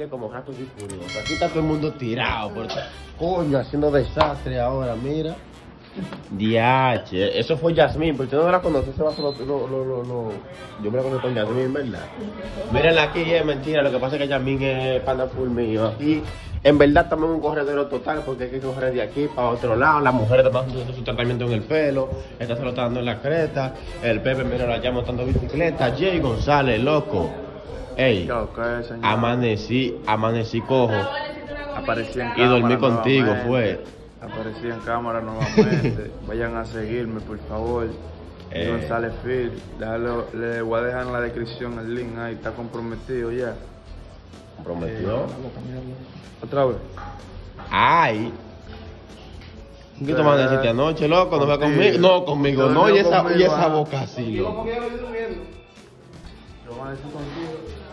vive como gatos y furiosos. Aquí está todo el mundo tirado, por... coño, haciendo desastre ahora, mira. Diache, eso fue Yasmín, porque usted no la conoce, se va con lo... Yo me la conozco con Yasmín, ¿verdad? Mírenla aquí, es mentira, lo que pasa es que Yasmín es panda full mío. Aquí, en verdad, estamos en un corredero total, porque hay que correr de aquí para otro lado. Las mujeres están haciendo su tratamiento en el pelo, esta se lo está dando en la cresta. El Pepe, mira, la llama montando bicicleta. Jay González, loco. Ey, amanecí cojo. Y dormí contigo, fue. Aparecí en cámara nuevamente. Vayan a seguirme, por favor. González Phil, le voy a dejar en la descripción el link ahí, está comprometido ya. ¿Comprometido? Otra vez. Ay. ¿Qué tú me dijiste anoche, loco? ¿No fue conmigo? No, conmigo no, y esa boca así, loco.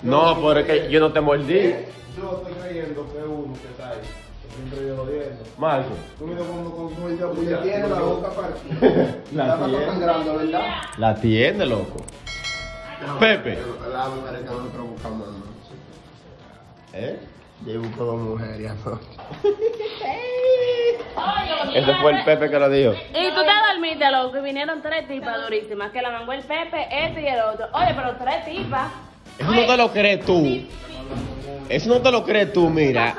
No, porque yo no te mordí. Yo estoy creyendo que uno que está ahí. Marco, tú mira cuando ya tiene la boca partida. La tiene grande, ¿verdad? La tiene, loco. Pepe. La mujer que nosotros buscamos anoche. ¿Eh? Yo busco dos mujeres anoche. Ese fue el Pepe que lo dijo. Y tú te dormiste, loco. Vinieron tres tipas durísimas. Que la mangó el Pepe, este y el otro. Oye, pero tres tipas. Eso no te lo crees tú. Eso no te lo crees tú, mira.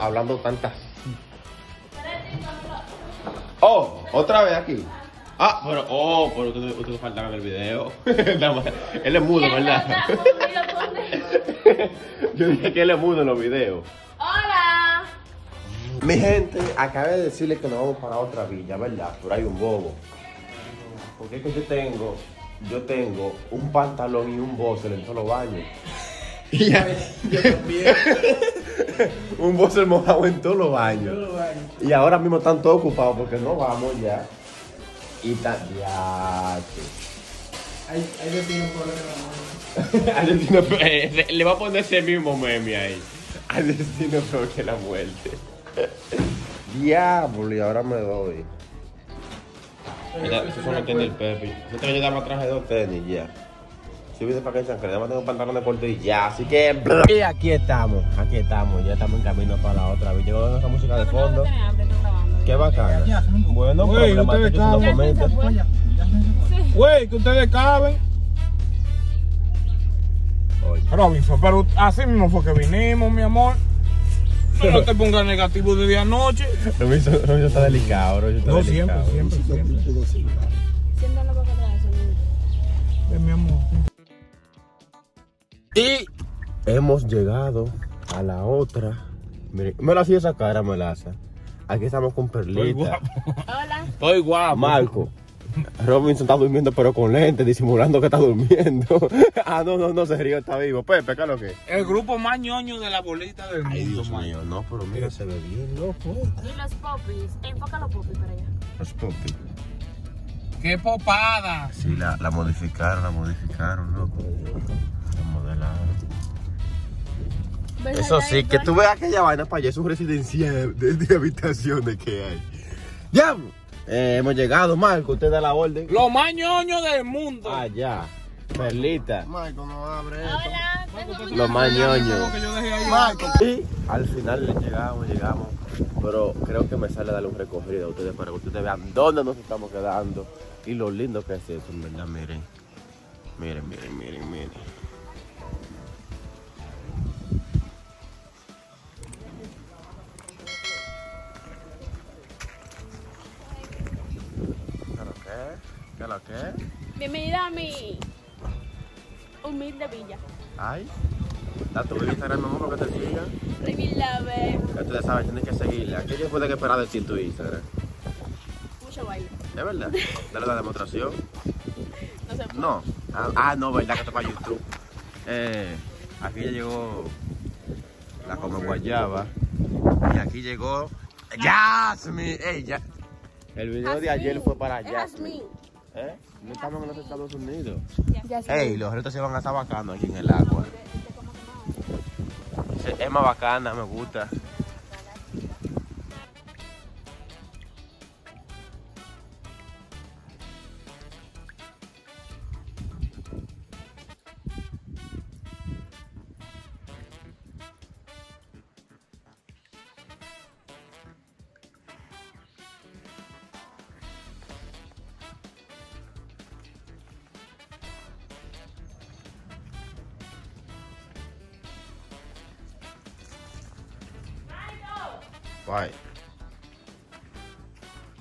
Hablando tantas. Oh, otra vez aquí. Ah, pero, oh, pero ustedes faltaron el video. Él es mudo, ¿verdad? Yo dije que él es mudo en los videos. Hola. Mi gente, acabé de decirle que nos vamos para otra villa, ¿verdad? Pero hay un bobo. Porque es que yo tengo un pantalón y un boxer en todos los baños. Y yo también. Un boxer mojado en todos los baños. Y ahora mismo están todos ocupados porque no vamos ya. Y tan... ya... Ahí tiene un problema. Le va a poner ese mismo meme ahí. Al destino peor que la muerte. Diablo, y ahora me doy. Eso fue lo que tiene el Pepe. Yo ya me traje dos tenis ya. Si hubiese para que chancre, además tengo pantalón de corte y ya, así que... Y aquí estamos, ya estamos en camino para la otra vez. Llegó con nuestra música de fondo. Qué bacana. Bueno, pero ustedes caben. Güey, que ustedes caben. Pero así mismo fue que vinimos, mi amor. No te pongas negativo desde anoche. Robinson está delicado, bro. No, siempre. Siéntalo para atrás, mi amor. Y hemos llegado a la otra. Miren, me la hacía esa cara, me la hace. Aquí estamos con Perlita. Estoy guapo. Hola. Estoy guapo. Marco. Robinson está durmiendo, pero con lentes, disimulando que está durmiendo. Ah, no, se rió, está vivo. Pepe, ¿qué es lo que? El grupo más ñoño de la bolita del mundo. Ay, Dios mío, no, pero mira, se ve bien loco. Y los popis. Enfoca los popis para allá. Los popis. ¡Qué popada! Sí, la modificaron, loco. Eso sí, que tú veas aquella vaina para allá, es un residencial de habitaciones que hay. ¡Diablo! Hemos llegado, Marco, usted da la orden. ¡Lo más ñoño del mundo! Allá, Perlita. Marco, no abre esto. Hola, lo más ñoño. Marco. Y al final llegamos. Pero creo que me sale darle un recorrido a ustedes para que ustedes vean dónde nos estamos quedando. Y lo lindo que es eso, en verdad, miren. Miren. ¿Qué? Bienvenida a mi humilde villa. Ay, da tu Instagram, mi amor, para que te siga. Remila, bebé. Ya ustedes saben, tienes que seguirla. ¿Qué yo puedo esperar de ti en tu Instagram? Mucho baile. ¿Es verdad? Dale la demostración. No se puede. No. No, verdad que está para YouTube. Aquí ya llegó la come guayaba. Y aquí llegó Jasmine. El video de ayer fue para Jasmine. No estamos en los Estados Unidos. Ey, los retos se van a estar bacanos aquí en el agua. Es más bacana, me gusta. Guay.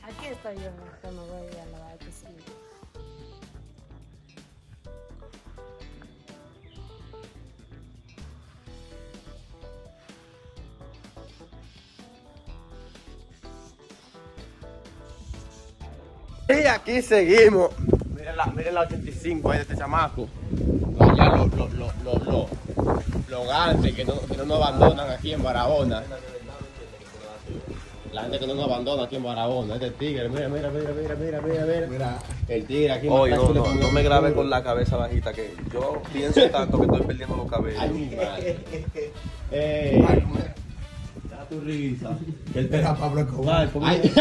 Aquí estoy yo, no me voy a lavar el piscina. Y aquí seguimos. Miren la 85 de este chamaco. Allá los grandes que no nos abandonan aquí en Barahona. La gente que no nos abandona aquí en Barahona. Este tigre, mira. El tigre aquí. Oye, no me grabe con la cabeza bajita, que yo pienso tanto que estoy perdiendo los cabellos. Ay, madre. Tu risa. Que él te da Pablo Escobar. ¿Por qué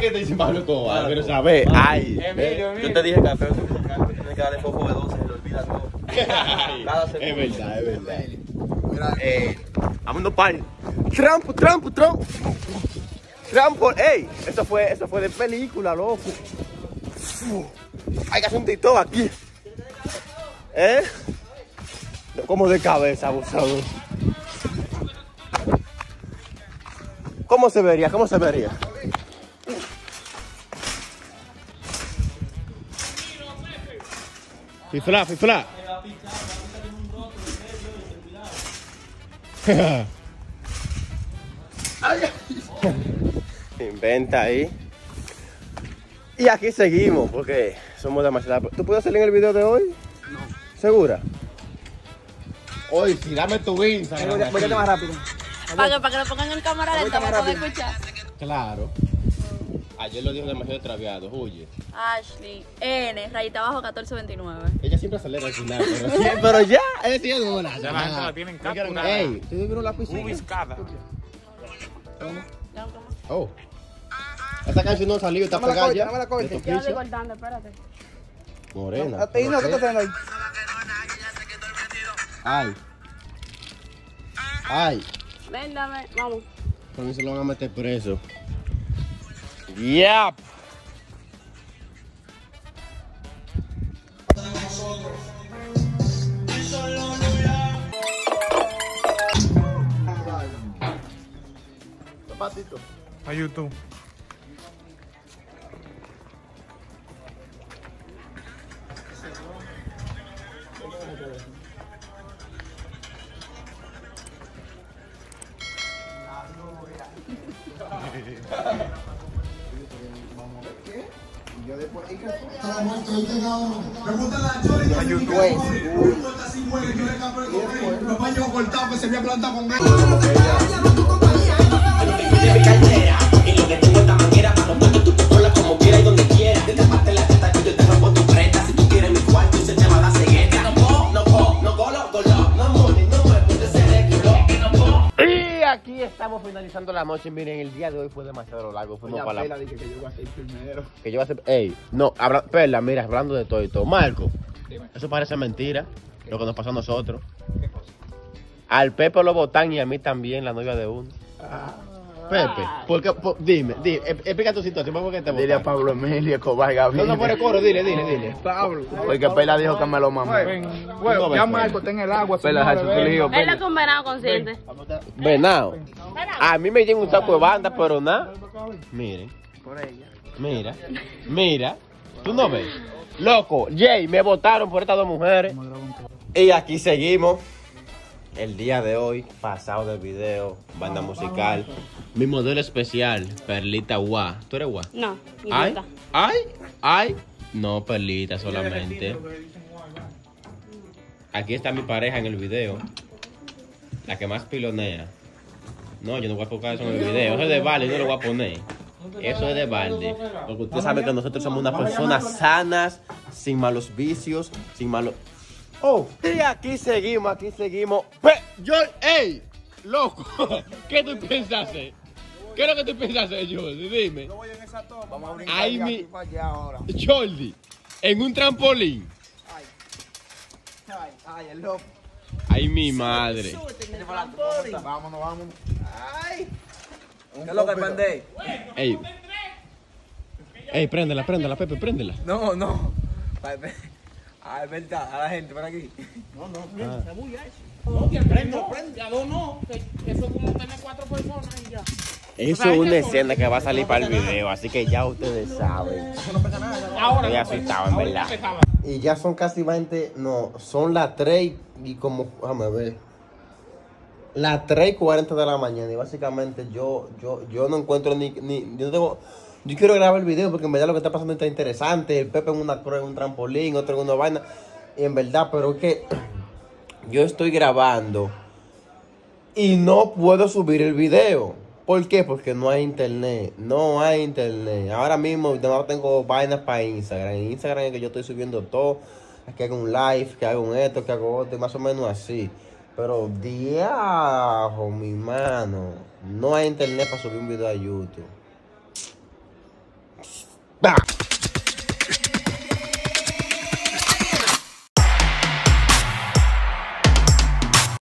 que te dicen Pablo Escobar? Pero sabes. Ay. Emilio. Yo te dije que a Pedro tiene que darle foco de 12, se le olvida todo. Nada se es verdad, es verdad. Mira, vámonos para el Trampo. Ey, eso fue de película, loco. Hay que hacer un TikTok aquí. ¿Eh? Como de cabeza, abusado. ¿Cómo se vería? Fifla. Inventa ahí. Y aquí seguimos porque somos demasiado. ¿Tú puedes salir en el video de hoy? No. ¿Segura? Hoy sí, dame tu Instagram. Voy a más rápido. Para que lo pongan en cámara lenta para poder escuchar. Claro. Ayer lo dijo demasiado traviado, huye. Ashley N, rayita abajo 1429. Ella siempre acelera al final, pero siempre. Pero ya, ella tiene una. Ya la gente la tiene en captura. Ey, ¿tú vieron la piscina? Ubiscada. Oh. Esta canción no salió, está pegada ya. Yo estoy cortando, espérate. Morena. ¿Qué está haciendo ahí? Ay. Véndame, vamos. Por mí se lo van a meter preso. Yep. Zapatito. A YouTube. Pregúntale a Jordi que si yo le campo el los baños cortados que se me ha plantado con ganas. Lo que tiene mi cartera y lo que tengo esta manguera para tomarte tu pistola como quieras y donde quieras. Te tapaste la teta que yo te rompo tu prenda. Si tú quieres mi cuarto y se te va a dar cegueta. Y aquí estamos finalizando la noche. Miren, el día de hoy fue demasiado largo. Fuimos para la... dije que yo iba a ser primero. Que yo iba a ser... Ey, no, Perla, mira, hablando de todo y todo. Marco, dime. Eso parece mentira. ¿Qué? Lo que nos pasó a nosotros. ¿Qué cosa? Al Pepe lo botan y a mí también, la novia de uno. Ah. Pepe, porque, dime, explica tu situación, ¿por qué te botan? Dile a Pablo Emilio Escobar, Gabriel. No pone coro, dile. Pablo. Porque Perla dijo que me lo mamó. Bueno, ya Marco está en el agua. Perla, él es un venado consciente. Venado. A mí me llega un saco de banda, pero nada. Miren. Mira. ¿Tú no ves? Loco, Jay, me botaron por estas dos mujeres. Y aquí seguimos. El día de hoy, pasado del video, banda musical. Mi modelo especial, Perlita Guá. ¿Tú eres Guá? No, Perlita. Ay. No, Perlita solamente. Aquí está mi pareja en el video. La que más pilonea. No, yo no voy a tocar eso en el video. Eso es de balde, no lo voy a poner. Eso es de balde. Porque usted sabe que nosotros somos unas personas sanas, sin malos vicios, sin malos... Oh, y aquí seguimos. ¡Ey! Loco, ¿qué tú pensaste? ¿Qué es lo que tú pensaste, Jordi? Dime. No voy en esa toma. Vamos a brincar ahí para allá ahora. Jordi, en un trampolín. Ay, el loco. Ay, mi madre. Súbete, vámonos. Ay. ¿Qué es lo que prende? Ey, préndela, Pepe, préndela. No. Ah, es verdad, a la gente por aquí. No, no, se bulla eso. No, que prende, a dos no. Eso es como tener cuatro personas y ya. Eso es una escena que va a salir para el video, así que ya ustedes saben. Eso no pesa nada. Ahora ya asustaba, en verdad. Y ya son casi 20, no, son las 3 y como, déjame ver. Las 3:40 de la mañana y básicamente yo no encuentro ni yo tengo... Yo quiero grabar el video porque en verdad lo que está pasando está interesante. El Pepe en una prueba, en un trampolín, otro en una vaina. Y en verdad, pero es que yo estoy grabando y no puedo subir el video. ¿Por qué? Porque no hay internet. No hay internet. Ahora mismo no tengo vainas para Instagram. En Instagram es que yo estoy subiendo todo. Que hago un live, que hago un esto, que hago otro, más o menos así. Pero diajo, mi mano. No hay internet para subir un video a YouTube. Bah!